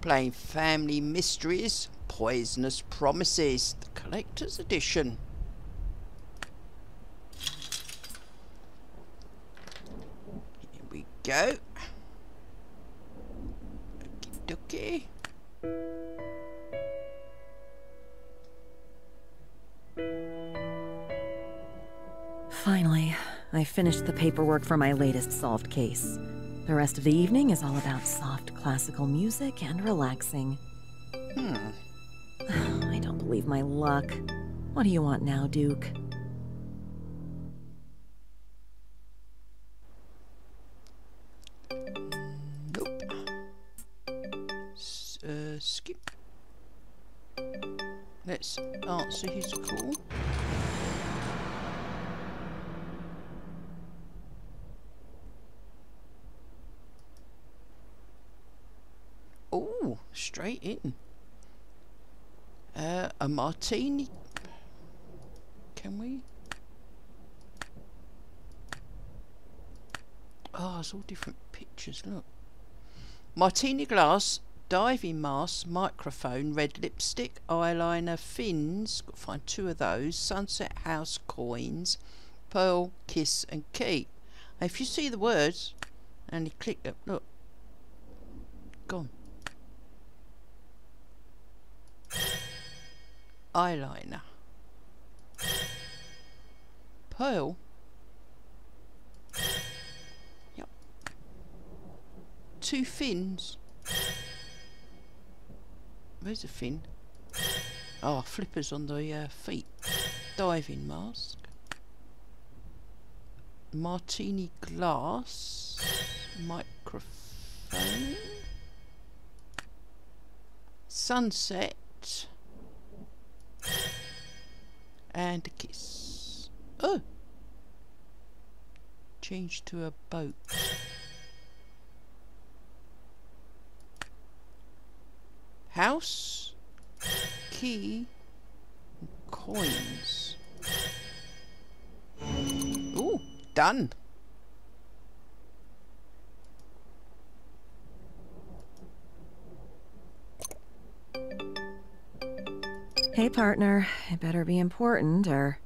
playing Family Mysteries, Poisonous Promises, the Collectors Edition. Here we go. Okie dokie. Finally, I finished the paperwork for my latest solved case. The rest of the evening is all about soft classical music and relaxing. I don't believe my luck. What do you want now, Duke? Nope. Skip. Let's answer his call. Straight in. A martini. Can we? Oh, it's all different pictures, look. Martini glass, diving mask, microphone, red lipstick, eyeliner, fins. Got to find two of those. Sunset House coins, pearl, kiss and key. And if you see the words and you click them, look. Gone. Eyeliner. Pearl. Yep. Two fins. Where's the fin? Oh, flippers on the feet. Diving mask. Martini glass. Microphone. Sunset. And a kiss. Oh! Change to a boat. House, key, and coins. Ooh, done! Hey, partner. It better be important, or...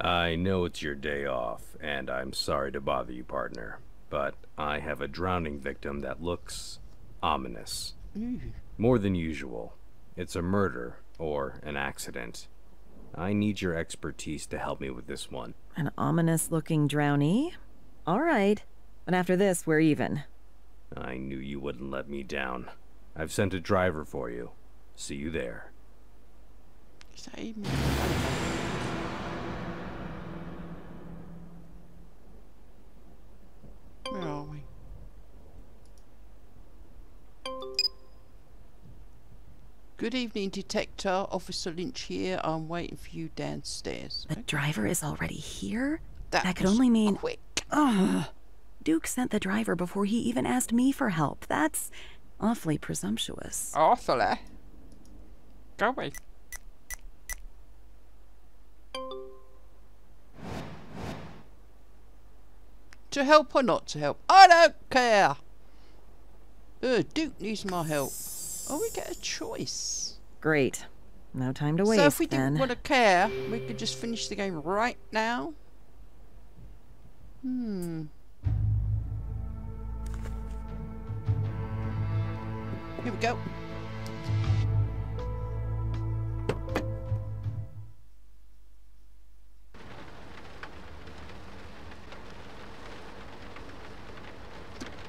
I know it's your day off, and I'm sorry to bother you, partner. But I have a drowning victim that looks... ominous. More than usual. It's a murder, or an accident. I need your expertise to help me with this one. An ominous-looking drownee? Alright. But after this, we're even. I knew you wouldn't let me down. I've sent a driver for you. See you there. Where are we? Good evening, Detective. Officer Lynch here. I'm waiting for you downstairs. The driver is already here? That could only mean... quick. Ugh. Duke sent the driver before he even asked me for help. That's awfully presumptuous. Awfully? Go away. To help or not to help? I don't care! Duke needs my help. Oh, we get a choice. Great. No time to waste, so if we didn't want to care, we could just finish the game right now. Here we go.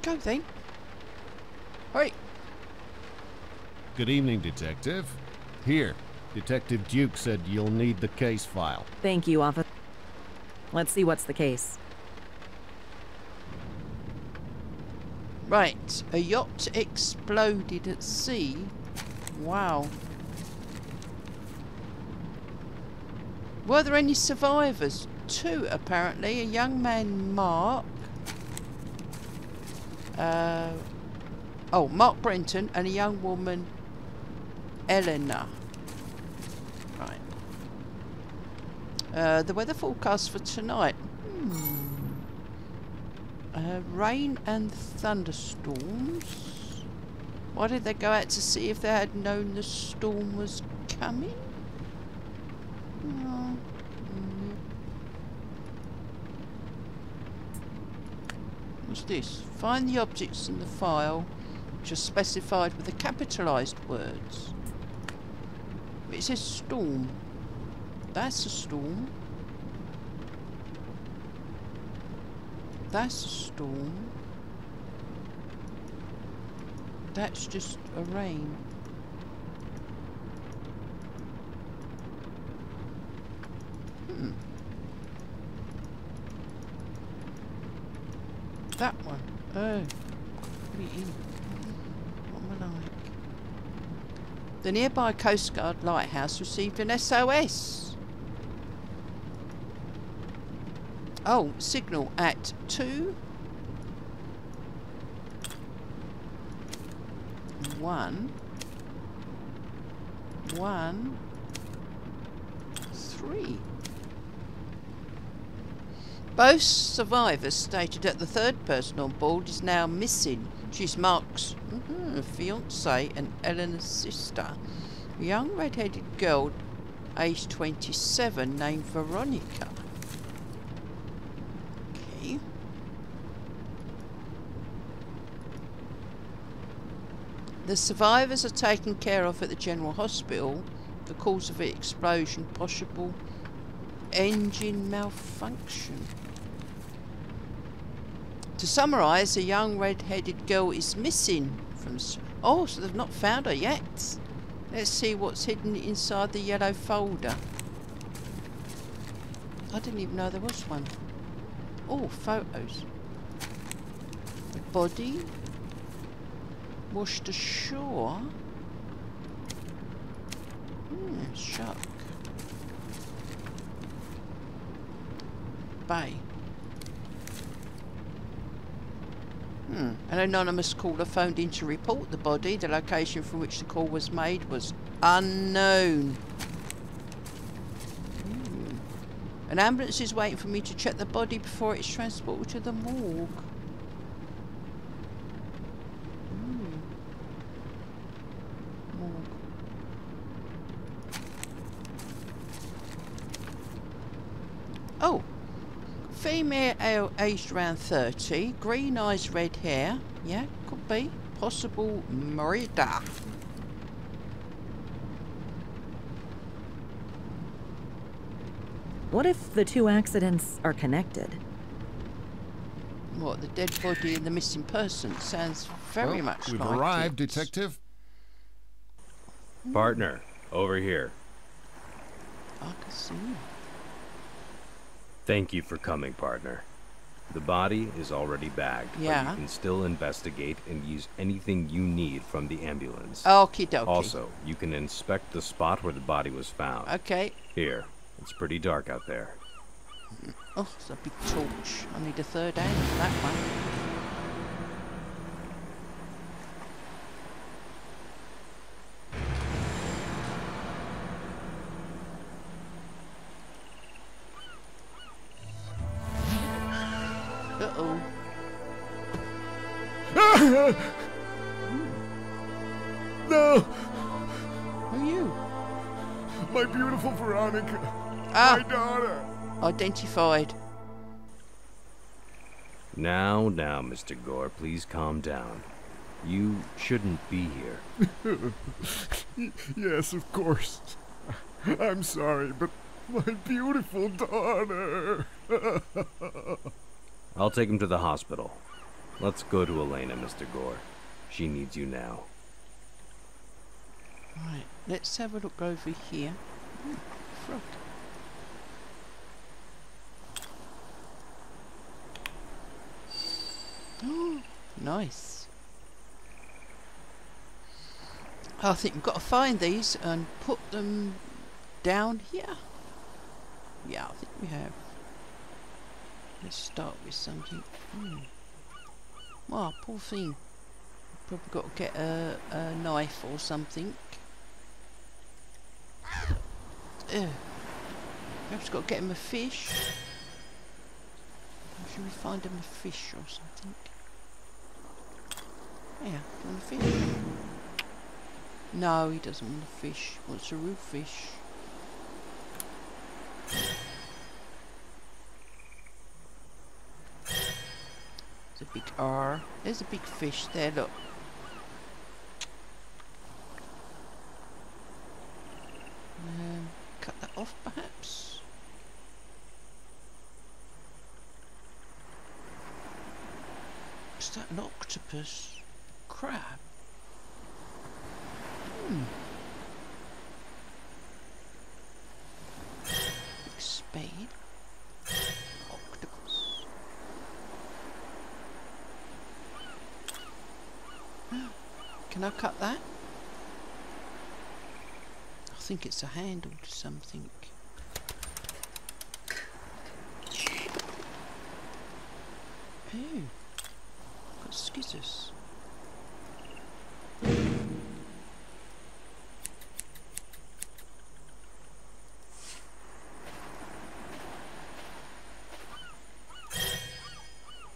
Go then. Hey. Good evening, Detective. Here, Detective Duke said you'll need the case file. Thank you, Officer. Let's see what's the case. Right, a yacht exploded at sea. Wow. Were there any survivors? Two, apparently. A young man, Mark. Mark Brenton and a young woman, Eleanor. Right. The weather forecast for tonight. Rain and thunderstorms. Why did they go out to sea if they had known the storm was coming? Oh. What's this? Find the objects in the file which are specified with the capitalized words. It says storm. That's a storm. That's a storm. That's just a rain. Hmm. That one. Oh. Put it in. What am I like? The nearby Coast Guard lighthouse received an SOS. Oh, signal at 2, 1, 1, 3. Both survivors stated that the third person on board is now missing. She's Mark's fiancée and Eleanor's sister. A young red-headed girl, aged 27, named Veronica. Okay. The survivors are taken care of at the General Hospital. The cause of the explosion, possible engine malfunction. To summarise, a young red-headed girl is missing from... Oh, so they've not found her yet. Let's see what's hidden inside the yellow folder. I didn't even know there was one. Oh, photos. The body. Washed ashore. Hmm, Shark Bay. Hmm. An anonymous caller phoned in to report the body. The location from which the call was made was unknown. Hmm. An ambulance is waiting for me to check the body before it's transported to the morgue. Hmm. Morgue. Oh. Female, aged around 30, green eyes, red hair. Yeah, could be. Possible murder. What if the two accidents are connected? What, the dead body and the missing person? Sounds very much like it. We've arrived, Detective. Partner, over here. I can see you. Thank you for coming, partner. The body is already bagged, but you can still investigate and use anything you need from the ambulance. Okie dokie. Also, you can inspect the spot where the body was found. Okay. Here. It's pretty dark out there. Oh, it's a big torch. I need a third angle for that one. Uh-oh. No! Who are you? My beautiful Veronica. Ah. My daughter. Identified. Now, now, Mr. Gore, please calm down. You shouldn't be here. Yes, of course. I'm sorry, but my beautiful daughter. I'll take him to the hospital. Let's go to Elena, Mr. Gore. She needs you now. Right, let's have a look over here. Ooh, frog. Oh, nice. I think we've got to find these and put them down here. Yeah, I think we have. Let's start with something. Mm. Oh, poor thing. Probably got to get a knife or something. Perhaps got to get him a fish. Should we find him a fish or something? Yeah, find a fish. No, he doesn't want a fish. He wants a real fish. There's a big R. There's a big fish there, look. Cut that off, perhaps. Is that an octopus? Crab? Hmm. Big spade. Octopus. Can I cut that? I think it's a handle to something. Oh. Got scissors.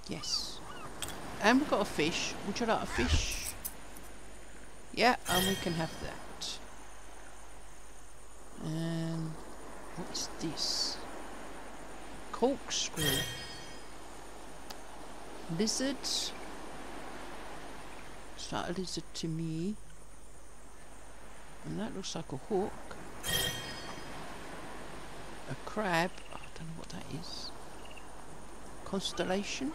Yes. And we've got a fish. Would you like a fish? Yeah, and we can have that. And what's this? Corkscrew. Lizard. It's like a lizard to me. And that looks like a hawk. A crab. Oh, I don't know what that is. Constellation.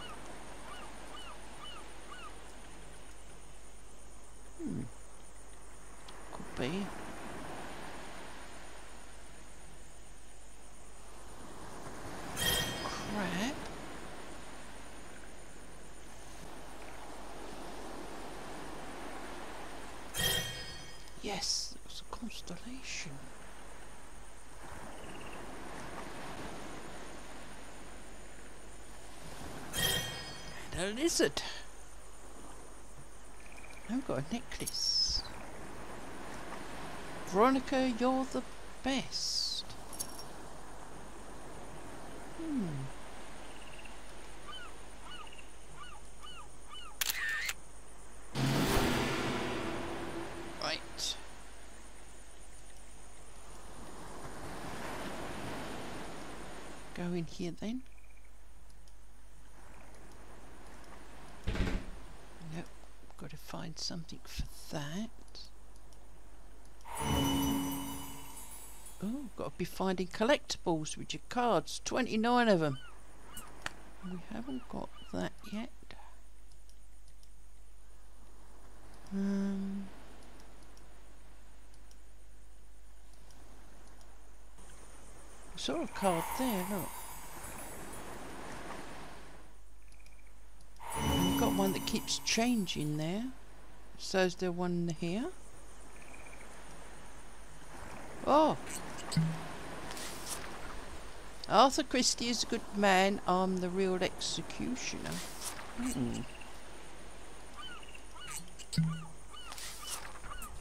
Could be. Crab. Yes, it was a constellation. And a lizard. I've got a necklace. Veronica, you're the best. Right. Go in here then. Nope, got to find something for that. Oh, got to be finding collectibles, which are cards. 29 of them. We haven't got that yet. I saw a card there, look. We've got one that keeps changing there. So is there one here? Oh! Arthur Christie is a good man. I'm the real executioner.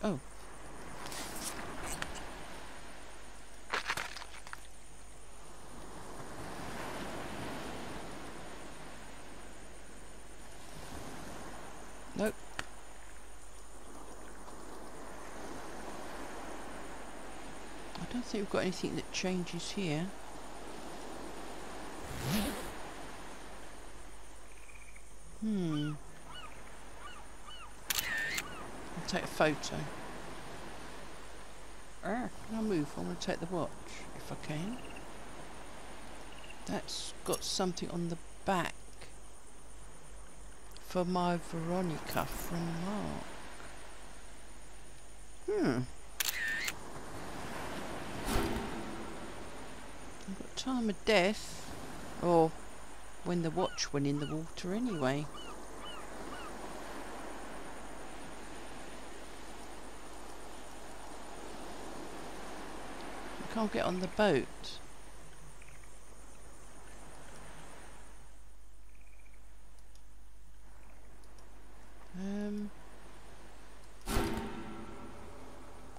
Oh. Nope. I don't think we've got anything that changes here. I'll take a photo. Can I move? I want to take the watch if I can. That's got something on the back for my Veronica from Mark. Time of death, or when the watch went in the water anyway. I can't get on the boat.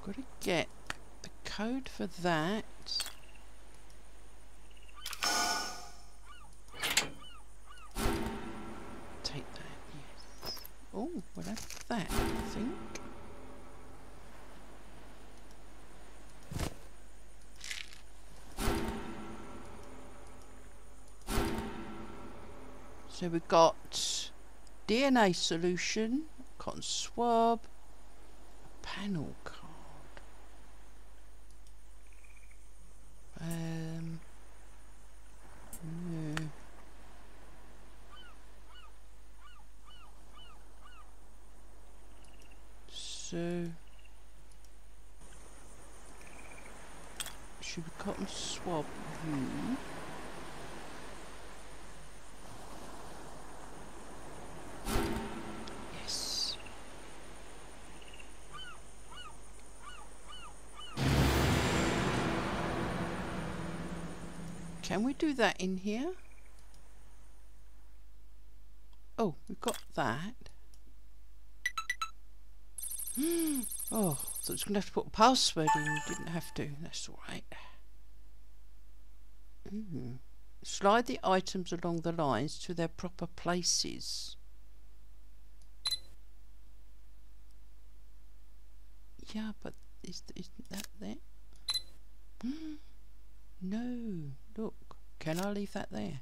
Gotta get the code for that. Oh, we'll have that, I think. So we've got DNA solution, cotton swab, panel card. No. So should be cotton swab. Yes. Can we do that in here? Oh, we've got that. Oh, I thought I was going to have to put a password in. We didn't have to. That's all right. Mm. Slide the items along the lines to their proper places. Yeah, but isn't that there? No, look. Can I leave that there?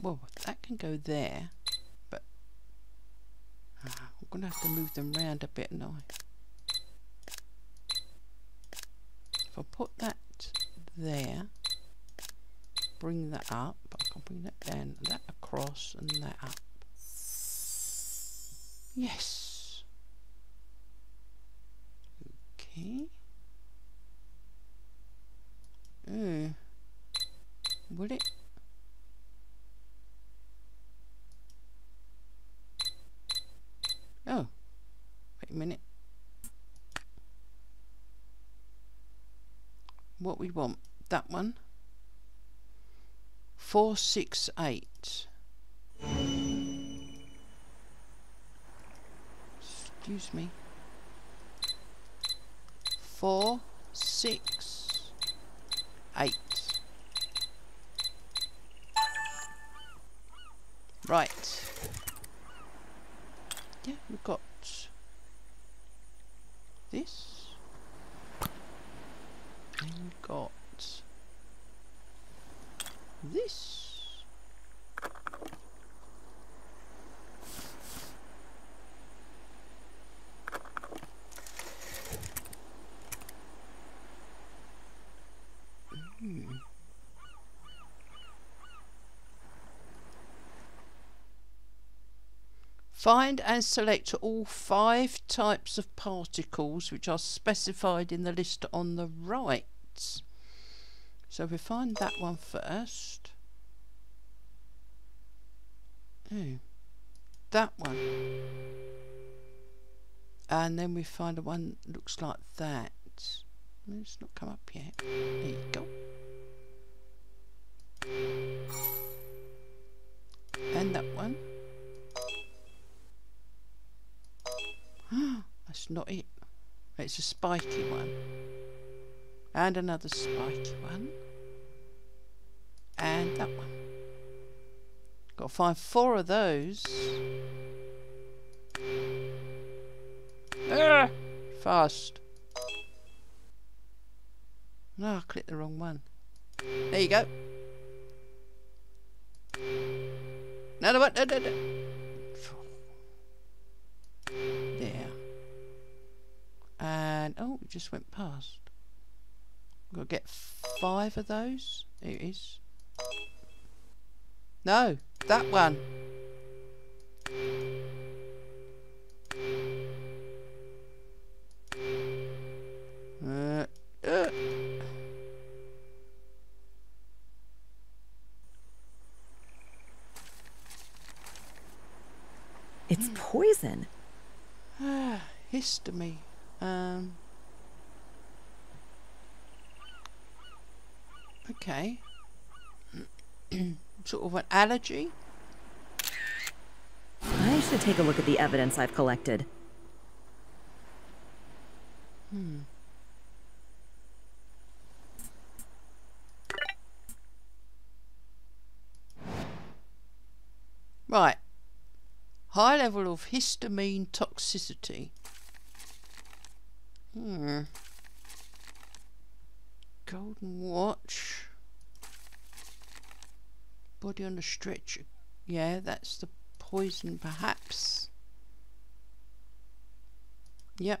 Well, that can go there, but I'm going to have to move them round a bit now. If I put that there, bring that up, I can bring that down, that across and that up. Yes. Okay. Will it? Oh, wait a minute. What we want? That one. 4, 6, 8. Excuse me. 4, 6, 8. Right. Yeah, we've got this, and we've got this. Find and select all 5 types of particles which are specified in the list on the right. So we find that one first. Oh, that one. And then we find the one that looks like that. It's not come up yet. There you go. And that one. That's not it. It's a spiky one. And another spiky one. And that one. Got to find 4 of those. Fast. No, I clicked the wrong one. There you go. Another one. No. And oh, it just went past. We've got to get 5 of those. There it is. No, that one. It's poison. Histamine. Okay. Sort of an allergy. I should take a look at the evidence I've collected. Right. High level of histamine toxicity. Golden watch. Body on a stretcher. Yeah, that's the poison perhaps. Yep.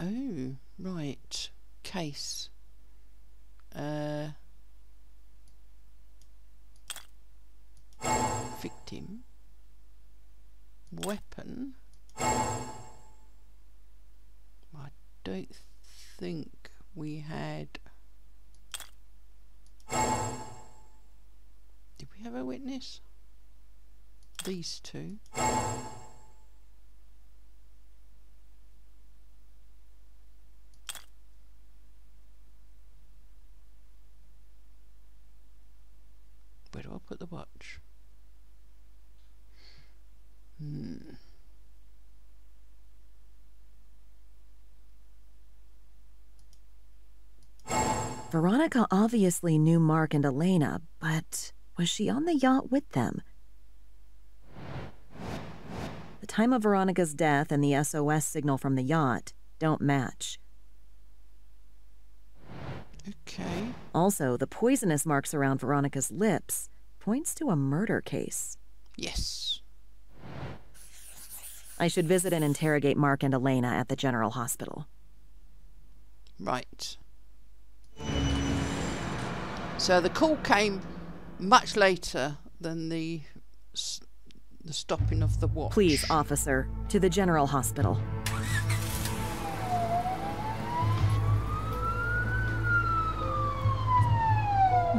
Oh, right. Case. Victim. Weapon. I don't think we had... Did we have a witness? These two. Where do I put the watch? Veronica obviously knew Mark and Elena, but was she on the yacht with them? The time of Veronica's death and the SOS signal from the yacht don't match. Okay. Also, the poisonous marks around Veronica's lips points to a murder case. Yes. I should visit and interrogate Mark and Elena at the General Hospital. Right. So the call came much later than the stopping of the watch. Please, officer, to the General Hospital.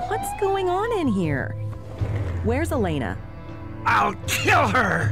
What's going on in here? Where's Elena? I'll kill her!